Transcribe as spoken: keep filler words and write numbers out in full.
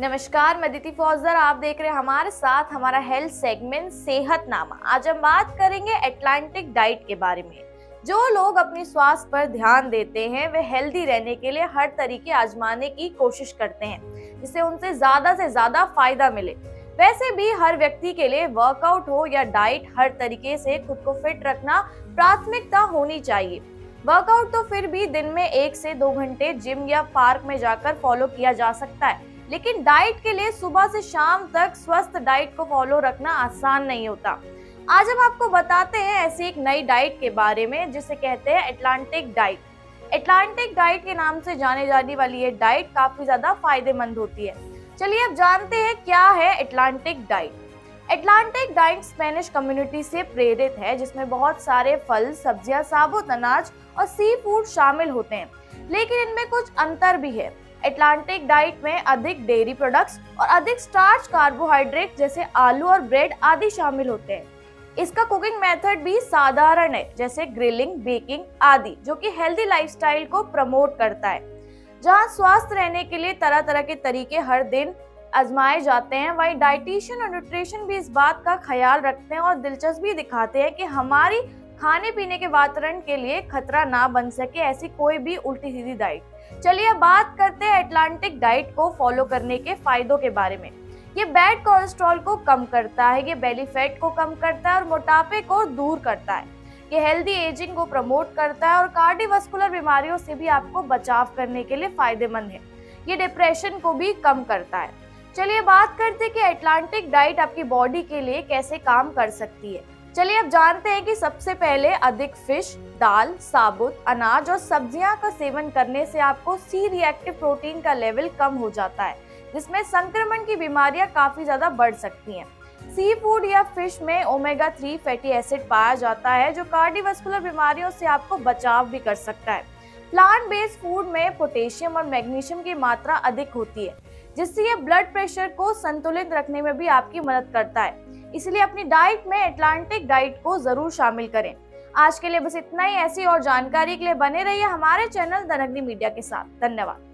नमस्कार, मैं दीप्ति फौजदार, आप देख रहे हैं हमारे साथ हमारा हेल्थ सेगमेंट सेहत नामा। आज हम बात करेंगे अटलांटिक डाइट के बारे में। जो लोग अपने स्वास्थ्य पर ध्यान देते हैं वे हेल्दी रहने के लिए हर तरीके आजमाने की कोशिश करते हैं जिससे उनसे ज्यादा से ज्यादा फायदा मिले। वैसे भी हर व्यक्ति के लिए वर्कआउट हो या डाइट, हर तरीके से खुद को फिट रखना प्राथमिकता होनी चाहिए। वर्कआउट तो फिर भी दिन में एक से दो घंटे जिम या पार्क में जाकर फॉलो किया जा सकता है, लेकिन डाइट के लिए सुबह से शाम तक स्वस्थ डाइट को फॉलो रखना आसान नहीं होता। आज हम आपको बताते हैं ऐसी एक नई डाइट के बारे में जिसे कहते हैं अटलांटिक डाइट। अटलांटिक डाइट के नाम से जाने जाने वाली ये डाइट काफी ज्यादा फायदेमंद होती है। चलिए अब जानते हैं क्या है Atlantic diet. Atlantic diet Spanish community से प्रेरित है जिसमें बहुत सारे फल, सब्जियां, साबुत अनाज और सी फूड शामिल होते हैं, लेकिन इनमें कुछ अंतर भी है। अटलांटिक डाइट में अधिक डेयरी प्रोडक्ट्स और अधिक स्टार्च कार्बोहाइड्रेट जैसे आलू और ब्रेड आदि शामिल होते हैं। इसका कुकिंग मेथड भी साधारण है जैसे ग्रिलिंग, बेकिंग आदि, जो कि हेल्दी लाइफस्टाइल को प्रमोट करता है। जहां स्वस्थ रहने के लिए तरह तरह के तरीके हर दिन आजमाए जाते हैं, वहीं डाइटिशियन और न्यूट्रिशन भी इस बात का ख्याल रखते हैं और दिलचस्पी दिखाते हैं कि हमारी खाने पीने के वातावरण के लिए खतरा ना बन सके ऐसी कोई भी उल्टी सीधी डाइट। चलिए अब बात करते हैं अटलांटिक डाइट को फॉलो करने के फायदों के बारे में। ये बैड कोलेस्ट्रॉल को कम करता है, ये बेली फैट को कम करता है और मोटापे को दूर करता है। ये हेल्दी एजिंग को प्रमोट करता है और कार्डियोवास्कुलर बीमारियों से भी आपको बचाव करने के लिए फायदेमंद है। ये डिप्रेशन को भी कम करता है। चलिए बात करते हैं कि अटलांटिक डाइट आपकी बॉडी के लिए कैसे काम कर सकती है। चलिए अब जानते हैं कि सबसे पहले अधिक फिश, दाल, साबुत अनाज और सब्जियां का सेवन करने से आपको सी रिएक्टिव प्रोटीन का लेवल कम हो जाता है, जिसमें संक्रमण की बीमारियां काफी ज्यादा बढ़ सकती हैं। सी फूड या फिश में ओमेगा थ्री फैटी एसिड पाया जाता है जो कार्डियोवास्कुलर बीमारियों से आपको बचाव भी कर सकता है। प्लांट बेस्ड फूड में पोटेशियम और मैग्नीशियम की मात्रा अधिक होती है जिससे ये ब्लड प्रेशर को संतुलित रखने में भी आपकी मदद करता है, इसलिए अपनी डाइट में अटलांटिक डाइट को जरूर शामिल करें। आज के लिए बस इतना ही। ऐसी और जानकारी के लिए बने रहिए हमारे चैनल धनग्नि मीडिया के साथ। धन्यवाद।